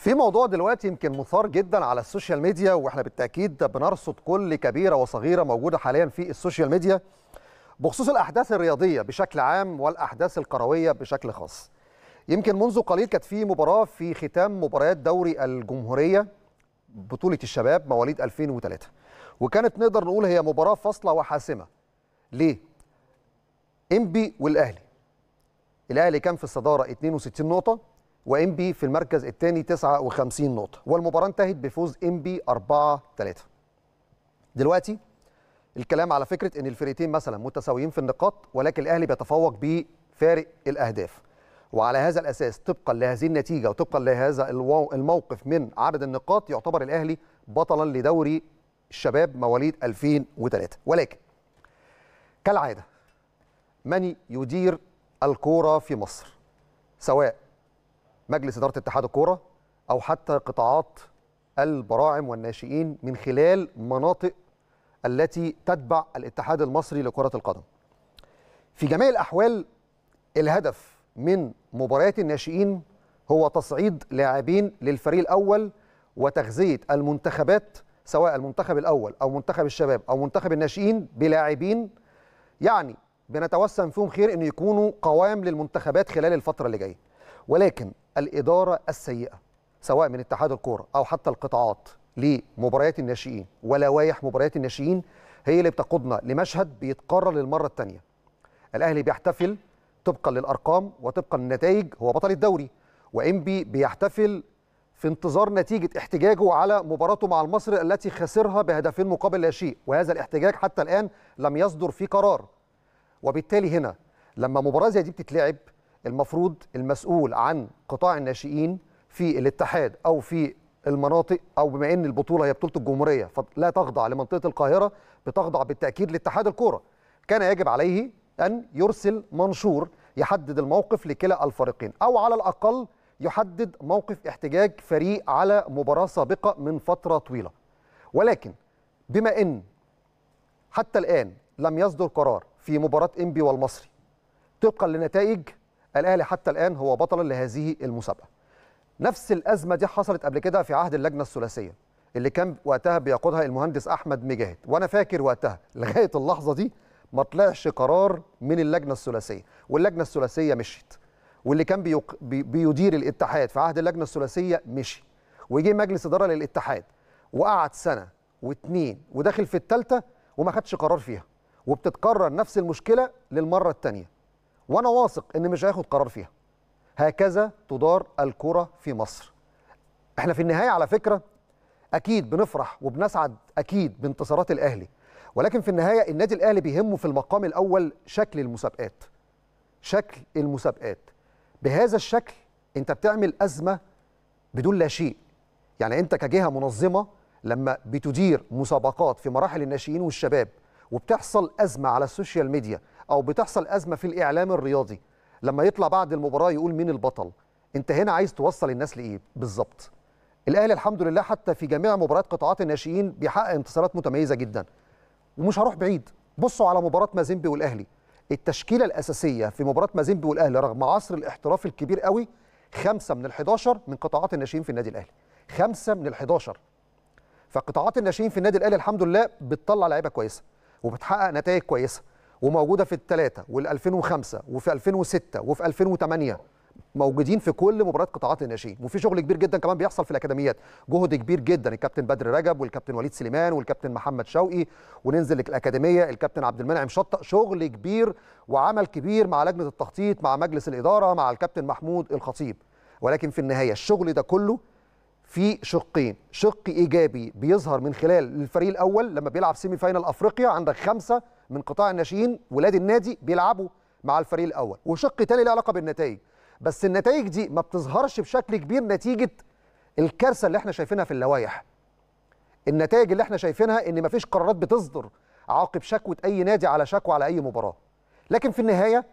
في موضوع دلوقتي يمكن مثار جدا على السوشيال ميديا، واحنا بالتاكيد بنرصد كل كبيره وصغيره موجوده حاليا في السوشيال ميديا بخصوص الاحداث الرياضيه بشكل عام والاحداث الكرويه بشكل خاص. يمكن منذ قليل كانت في مباراه في ختام مباريات دوري الجمهوريه بطوله الشباب مواليد 2003، وكانت نقدر نقول هي مباراه فاصله وحاسمه. ليه؟ إنبي والاهلي. الاهلي كان في الصداره 62 نقطه وإنبي في المركز الثاني 59 نقطة، والمباراة انتهت بفوز إنبي 4-3. دلوقتي الكلام على فكرة إن الفريقين مثلا متساويين في النقاط، ولكن الأهلي بيتفوق بفارق الأهداف. وعلى هذا الأساس طبقا لهذه النتيجة وطبقا لهذا الموقف من عدد النقاط يعتبر الأهلي بطلا لدوري الشباب مواليد 2003. ولكن كالعادة من يدير الكورة في مصر سواء مجلس إدارة اتحاد الكورة أو حتى قطاعات البراعم والناشئين من خلال مناطق التي تتبع الاتحاد المصري لكرة القدم، في جميع الأحوال الهدف من مباريات الناشئين هو تصعيد لاعبين للفريق الأول وتغذية المنتخبات سواء المنتخب الأول أو منتخب الشباب أو منتخب الناشئين بلاعبين يعني بنتوسم فيهم خير أن يكونوا قوام للمنتخبات خلال الفترة اللي جاية. ولكن الإدارة السيئة سواء من اتحاد الكورة أو حتى القطاعات لمباريات الناشئين ولوائح مباريات الناشئين هي اللي بتقودنا لمشهد بيتكرر للمرة الثانية. الأهلي بيحتفل طبقا للأرقام وطبقا للنتائج هو بطل الدوري، وإنبي بيحتفل في انتظار نتيجة احتجاجه على مباراته مع المصري التي خسرها بهدفين مقابل لا شيء، وهذا الاحتجاج حتى الآن لم يصدر فيه قرار. وبالتالي هنا لما مباراة زي دي بتتلعب المفروض المسؤول عن قطاع الناشئين في الاتحاد أو في المناطق، أو بما أن البطولة هي بطولة الجمهورية فلا تخضع لمنطقة القاهرة، بتخضع بالتأكيد لاتحاد الكورة، كان يجب عليه أن يرسل منشور يحدد الموقف لكلا الفريقين، أو على الأقل يحدد موقف احتجاج فريق على مباراة سابقة من فترة طويلة. ولكن بما أن حتى الآن لم يصدر قرار في مباراة إنبي والمصري طبقا لنتائج، الأهلي حتى الآن هو بطلا لهذه المسابقة. نفس الأزمة دي حصلت قبل كده في عهد اللجنة الثلاثية اللي كان وقتها بيقودها المهندس أحمد مجاهد، وأنا فاكر وقتها لغاية اللحظة دي ما طلعش قرار من اللجنة الثلاثية، واللجنة الثلاثية مشيت، واللي كان بيدير الاتحاد في عهد اللجنة الثلاثية مشي، وجي مجلس إدارة للاتحاد وقعد سنة واثنين وداخل في الثالثة وما خدش قرار فيها، وبتتكرر نفس المشكلة للمرة الثانية، وأنا واثق إن مش هياخد قرار فيها. هكذا تدار الكرة في مصر. إحنا في النهاية على فكرة أكيد بنفرح وبنسعد أكيد بانتصارات الأهلي، ولكن في النهاية النادي الأهلي بيهمه في المقام الأول شكل المسابقات. شكل المسابقات. بهذا الشكل أنت بتعمل أزمة بدون لا شيء. يعني أنت كجهة منظمة لما بتدير مسابقات في مراحل الناشئين والشباب وبتحصل أزمة على السوشيال ميديا أو بتحصل أزمة في الإعلام الرياضي لما يطلع بعد المباراة يقول مين البطل، أنت هنا عايز توصل الناس لإيه بالظبط؟ الأهلي الحمد لله حتى في جميع مباريات قطاعات الناشئين بيحقق انتصارات متميزة جدا، ومش هروح بعيد، بصوا على مباراة مازيمبي والأهلي، التشكيلة الأساسية في مباراة مازيمبي والأهلي رغم عصر الاحتراف الكبير قوي 5 من ال11 من قطاعات الناشئين في النادي الأهلي، 5 من ال11. فقطاعات الناشئين في النادي الأهلي الحمد لله بتطلع لعيبة كويسة وبتحقق نتائج كويسة، وموجودة في ال3 وال2005 وفي 2006 وفي 2008، موجودين في كل مباراة قطاعات الناشئين، وفي شغل كبير جدا كمان بيحصل في الأكاديميات، جهد كبير جدا الكابتن بدر رجب والكابتن وليد سليمان والكابتن محمد شوقي، وننزل الأكاديمية الكابتن عبد المنعم شطه، شغل كبير وعمل كبير مع لجنة التخطيط مع مجلس الإدارة مع الكابتن محمود الخطيب. ولكن في النهاية الشغل ده كله في شقين، شق إيجابي بيظهر من خلال الفريق الأول لما بيلعب سيمي فاينال أفريقيا، عندك 5 من قطاع الناشئين ولاد النادي بيلعبوا مع الفريق الأول، وشق تاني له علاقة بالنتائج، بس النتائج دي ما بتظهرش بشكل كبير نتيجة الكارثة اللي احنا شايفينها في اللوائح. النتائج اللي احنا شايفينها إن ما فيش قرارات بتصدر عقب شكوى أي نادي على شكوى على أي مباراة. لكن في النهاية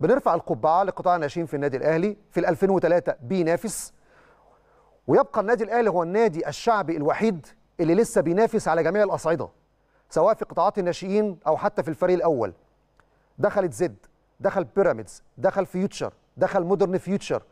بنرفع القبعة لقطاع الناشئين في النادي الأهلي في 2003 بينافس، ويبقى النادي الأهلي هو النادي الشعبي الوحيد اللي لسه بينافس على جميع الأصعدة سواء في قطاعات الناشئين أو حتى في الفريق الأول. دخلت زد، دخل بيراميدز، دخل فيوتشر، دخل مودرن فيوتشر،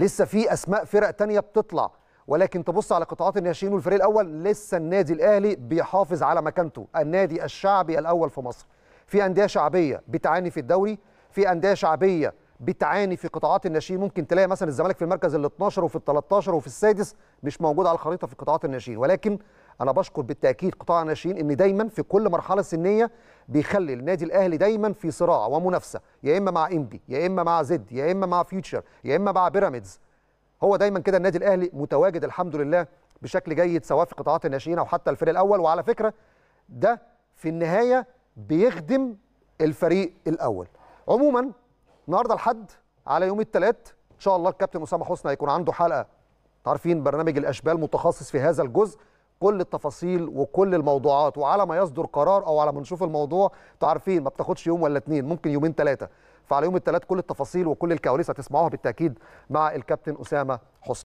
لسه في اسماء فرق تانية بتطلع، ولكن تبص على قطاعات الناشئين والفريق الاول لسه النادي الاهلي بيحافظ على مكانته، النادي الشعبي الاول في مصر. في انديه شعبيه بتعاني في الدوري، في انديه شعبيه بتعاني في قطاعات الناشئين، ممكن تلاقي مثلا الزمالك في المركز ال 12 وفي ال 13 وفي السادس، مش موجود على الخريطه في قطاعات الناشئين. ولكن انا بشكر بالتاكيد قطاع الناشئين ان دايما في كل مرحله سنيه بيخلي النادي الاهلي دايما في صراع ومنافسه، يا اما مع إنبي، يا اما مع زد، يا اما مع فيوتشر، يا اما مع بيراميدز. هو دايما كده النادي الاهلي متواجد الحمد لله بشكل جيد، سواء في قطاعات الناشئين او حتى الفريق الاول. وعلى فكره ده في النهايه بيخدم الفريق الاول. عموما النهارده الحد على يوم الثلاث ان شاء الله الكابتن اسامه حسني هيكون عنده حلقه، عارفين برنامج الاشبال متخصص في هذا الجزء، كل التفاصيل وكل الموضوعات، وعلى ما يصدر قرار او على ما نشوف الموضوع تعرفين ما بتاخدش يوم ولا اتنين، ممكن يومين ثلاثه. فعلى يوم الثلاث كل التفاصيل وكل الكواليس هتسمعوها بالتاكيد مع الكابتن اسامه حسني.